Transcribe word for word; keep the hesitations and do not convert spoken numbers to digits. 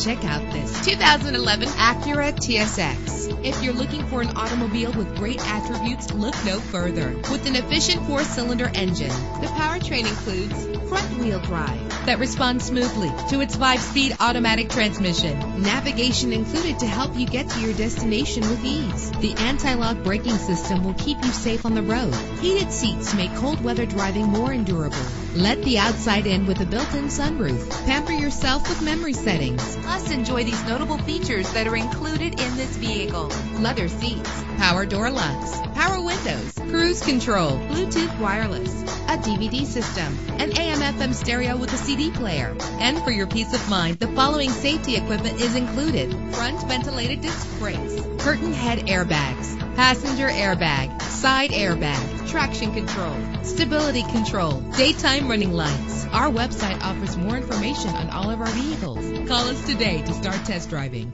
Check out this two thousand eleven Acura T S X. If you're looking for an automobile with great attributes, look no further. With an efficient four-cylinder engine, the powertrain includes front-wheel drive that responds smoothly to its five-speed automatic transmission. Navigation included to help you get to your destination with ease. The anti-lock braking system will keep you safe on the road. Heated seats make cold weather driving more endurable. Let the outside in with a built-in sunroof. Pamper yourself with memory settings. Plus, enjoy these notable features that are included in this vehicle: leather seats, power door locks, power windows, cruise control, Bluetooth wireless, a D V D system, an A M F M stereo with a C D player. And for your peace of mind, the following safety equipment is included: front ventilated disc brakes, curtain head airbags, passenger airbag, side airbag, traction control, stability control, daytime running lights. Our website offers more information on all of our vehicles. Call us today to start test driving.